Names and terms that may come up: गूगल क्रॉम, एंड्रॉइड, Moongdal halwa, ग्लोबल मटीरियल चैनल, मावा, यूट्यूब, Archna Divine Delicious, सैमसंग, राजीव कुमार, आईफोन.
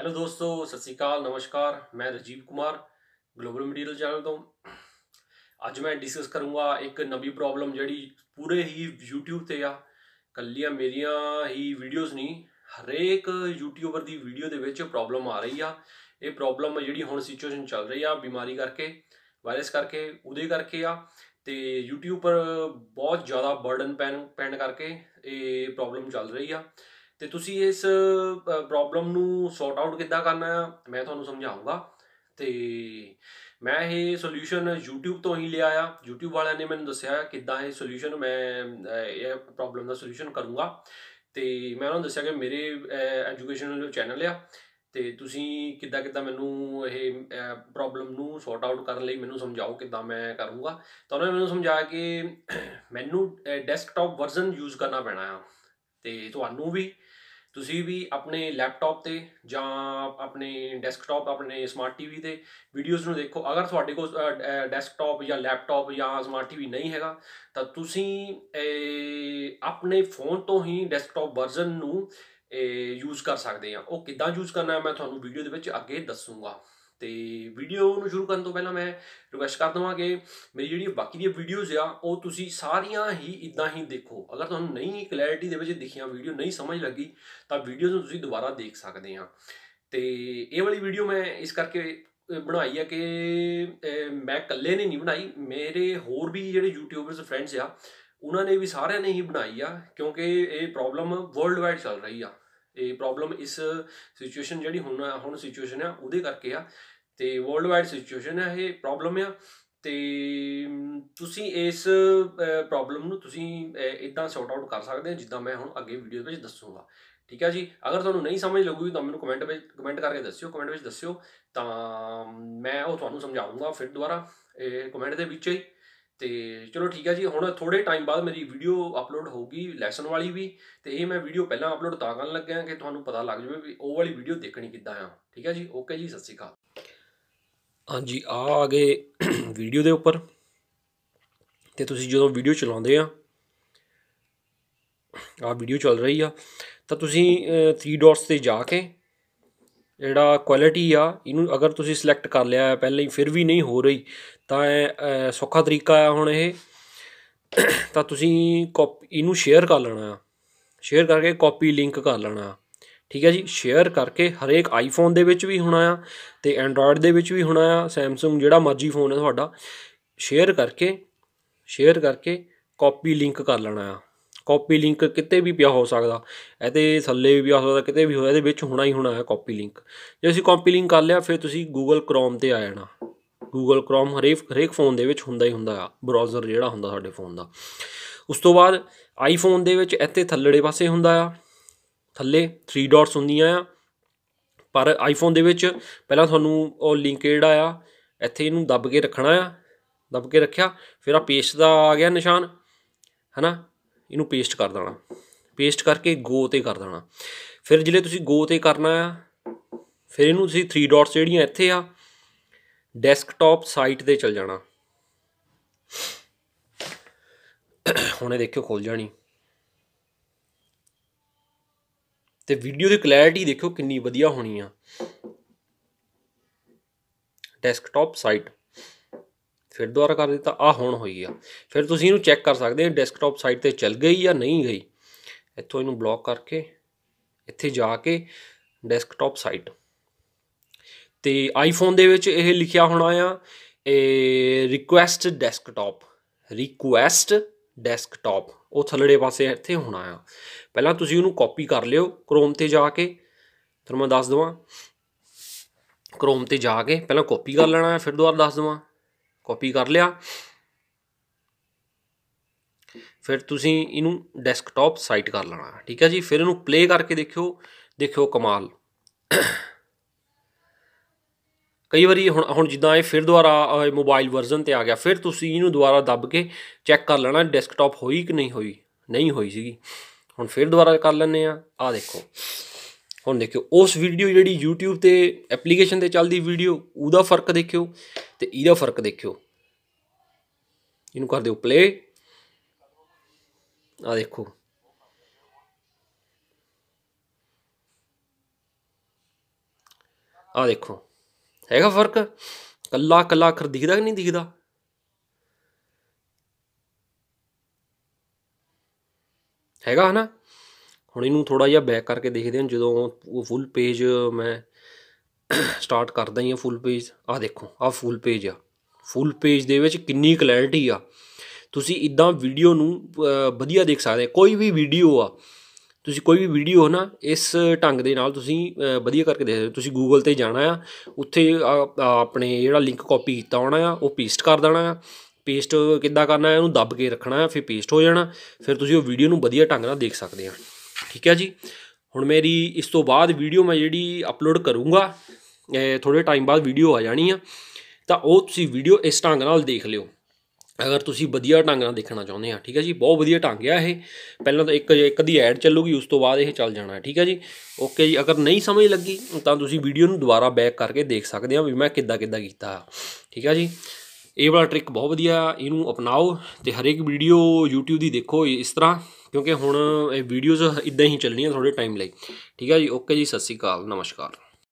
Hello दोस्तों, सत श्री अकाल, नमस्कार। मैं राजीव कुमार, ग्लोबल मटीरियल चैनल तो अज मैं डिस्कस करूँगा एक नवी प्रॉब्लम जी पूरे ही यूट्यूब से आ कलियां मेरिया ही वीडियोज़ नहीं हरेक यूट्यूबर की वीडियो के विच प्रॉब्लम आ रही आ। ये प्रॉब्लम जी हुण सिचुएशन चल रही आ बीमारी करके, वायरस करके, उदे करके आ ते यूट्यूब पर बहुत ज़्यादा बर्डन पैन करके ये प्रॉब्लम चल रही आ। तो तुसी इस प्रॉब्लम नू सॉर्ट आउट किद्दां करना मैं तुहानू समझाऊँगा। तो मैं ये सोल्यूशन यूट्यूब तो ही लिया आ, यूट्यूब वाले ने मैनू दस्सिया किद्दां ये सोल्यूशन मैं ये प्रॉब्लम का सोल्यूशन करूँगा। तो मैं उन्होंने दस्सिया कि मेरे एजुकेशनल चैनल आ तो तुसी किद्दां किद्दां मैनू ये प्रॉब्लम नू सॉर्ट आउट करने लई मैनू समझाओ किद्दां मैं करूँगा। तो उन्होंने मैनू समझाया कि मैनू डेस्कटॉप वर्जन यूज़ करना पैना आ ते तुहानू भी तुसी भी अपने लैपटॉप ते जां अपने डेस्कटॉप अपने स्मार्ट टीवी ते वीडियोज़ नूं देखो। अगर तुहाडे कोल डेस्कटॉप या लैपटॉप या स्मार्ट टीवी नहीं हैगा तां तुसी अपने फोन तो ही डेस्कटॉप वर्जन नूं यूज़ कर सकदे आ। ओह किद्दां यूज़ करना है मैं तुहानू वीडियो दे विच अगे दस्सूंगा। तो वीडियो नूं शुरू करन तो पहला मैं रिक्वेस्ट कर देवां कि मेरी जिहड़ी बाकी दी वीडियोज़ आ ओह तुसीं सारियां ही इदां ही देखो। अगर तुहानूं नहीं क्लैरिटी दे विच दिखियां वीडियो नहीं समझ लगी तो वीडियोज़ नूं तुसीं दोबारा देख सकदे आ। तो ये वाली वीडियो मैं इस करके बनाई है कि मैं इकल्ले ने नहीं बनाई, मेरे होर भी जिहड़े यूट्यूबरस फ्रेंड्स आ उन्होंने भी सारियां ने ही बनाई आ क्योंकि ये प्रॉब्लम वर्ल्ड वाइड चल रही आ। ये प्रॉब्लम इस सिचुएशन जी हूँ सिचुएशन आ उदे करके आ ते वर्ल्ड वाइड सिचुएशन है ये प्रॉब्लम आ। तो तुसी इस प्रॉब्लम नूं तुसी इदां सॉर्ट आउट कर सकते हैं जिदा मैं हुण अगे वीडियो में दसूँगा। ठीक है जी, अगर तुहानूं नहीं समझ लगूगी तो मैनू कमेंट करके दस्सिओ, कमेंट में दस्सिओ तो मैं वो तुहानूं समझाऊँगा फिर दोबारा कमेंट के विच ही। तो चलो ठीक है जी, हुण थोड़े टाइम बाद मेरी वीडियो अपलोड होगी लैसन वाली भी। तो ये मैं वीडियो पहला अपलोड तां करन लग्गिया कि तुहानूं पता लग जाए भी वो वाली वीडियो देखनी किद्दां आ। ठीक है जी, ओके जी, सत श्री अकाल। हाँ जी, आ गए वीडियो दे उपर। तो तुसीं जो वीडियो चलाते आ वीडियो चल रही आ तो तुसीं थ्री डॉट्स से जाके जिहड़ा क्वालिटी आ इनू अगर तुसीं सिलेक्ट कर लिया पहले ही फिर भी नहीं हो रही तो सौखा तरीका है हुण ये तो तुसीं कॉपी इनू शेयर कर लेना आ, शेयर करके कॉपी लिंक कर लेना आ। ठीक है जी, शेयर करके हरेक आईफोन दे विच भी होना आ ते एंड्रॉइड दे विच भी होना आ, सैमसंग जिहड़ा मर्जी फोन है तुहाडा शेयर करके कॉपी लिंक कर लेना आ। कॉपी लिंक कितने भी पिया हो सकता है, तो थले भी पिया हो सकता कितने भी होया दे विच होना ही होना है कॉपी लिंक। जे असीं कॉपी लिंक कर लिया फिर तुसीं गूगल क्रॉम ते आ जाना। गूगल क्रॉम हरेक फोन दे विच हुंदा ही हुंदा आ, ब्राउज़र जिहड़ा हुंदा साडे फोन दा। उस तो बाद आईफोन दे विच इत्थे थल्लेड़े पासे हुंदा आ, थल्ले थ्री डॉट्स हुंदियां आ पर आईफोन दे विच पहलां तुहानूं ओह लिंक जिहड़ा आ इत्थे इहनूं दब के रखना आ। दब के रखिया फिर आ पेस्ट दा आ गया निशान है ना, इनू पेस्ट कर देना, पेस्ट करके गो ते कर देना। फिर जिले तुसी गो ते करना आ फिर इनू तुसी थ्री डॉट्स जिहड़ियां इत्थे आ डेस्कटॉप साइट ते चल जाना। हुणे देखियो खुल जानी ते वीडियो दी क्लैरिटी देखियो कितनी वधिया होनी आ। डेस्कटॉप साइट फिर दोबारा कर दिता आ, हुण होई आ। फिर तुसीं इनू चैक कर सकदे डेस्कटॉप साइट ते चल गई या नहीं गई। इत्थों इनू ब्लॉक करके इत्थे जाके डेस्कटॉप साइट ते आईफोन दे विच इह लिखिया होना आ रिक्वेस्ट डेस्कटॉप वो थल्लेड़े पासे इत्थे होना आ। पहलां तुसीं इनू कॉपी कर लिओ क्रोम ते जाके, फिर मैं दस देवां क्रोम ते जाके पहलां कॉपी कर लेना फिर दोबारा दस देवां। कॉपी कर लिया फिर तुसीं इनू डेस्कटॉप साइट कर लेना। ठीक है जी, फिर इनू प्ले करके देखियो कमाल। कई बारी हुण जिद्दां ये फिर दुबारा मोबाइल वर्जन ते आ गया फिर तुसीं इनू दुबारा दब के चैक कर लेना डेस्कटॉप होई कि नहीं होई सीगी। हुण फिर दुबारा कर लैंने आ देखो। हुण देखियो उस वीडियो जिहड़ी यूट्यूब ते एप्लीकेशन ते चलदी वीडियो उहदा फर्क देखियो ते इहदा फर्क देखियो। इनू कर दिओ प्ले, आ देखो आ देखो हैगा फर्क, कल्ला कल्ला अखर दिखदा कि नहीं दिखदा। हैगा है ना। हुण इनू थोड़ा जिहा बैक करके देखते हैं, जो वो फुल पेज मैं स्टार्ट करदा ही फुल पेज। आ देखो आ फुल पेज आ, फुल पेज दे विच कितनी क्लैरिटी आ। तुसी इदा वीडियो नू वधिया देख सकते। कोई भी वीडियो आ, तुसी कोई भी वीडियो है ना इस ढंग दे नाल तुसी वधिया करके देख सकते। तुसी गूगल ते जाना आ, उत्थे अपने जिहड़ा लिंक कॉपी कीता होना आ वो पेस्ट कर देना आ। पेस्ट किद्दां करना है, उन्होंने दब के रखना है, फिर पेस्ट हो जाना, फिर तुसी वो वीडियो नू वधिया ढंग नाल देख सकते हैं। ठीक है जी। हुण मेरी इस तो बाद वीडियो मैं जिहड़ी अपलोड करूँगा थोड़े टाइम बाद वीडियो आ जानी आ, तो वो तुसी वीडियो इस ढंग नाल देख लिओ अगर तुसी वधिया ढंग नाल देखना चाहुंदे हो। ठीक है जी, बहुत वधिया ढंग आ ये। पहला तो एक दी ऐड चलूगी, उस तो बाद ये चल जाना है। ठीक है जी, ओके जी। अगर नहीं समझ लगी तो तुसी वीडियो नूं दोबारा बैक करके देख सकते हो भी मैं किद्दां किद्दां कीता। ठीक है जी, ये वाला ट्रिक बहुत वधिया, इनू अपनाओ तो हरेक वीडियो यूट्यूब की देखो इस तरह, क्योंकि हुण वीडियोज़ इदां ही चलनियां थोड़े टाइम लई। ठीक है जी, ओके जी, सत श्री अकाल, नमस्कार।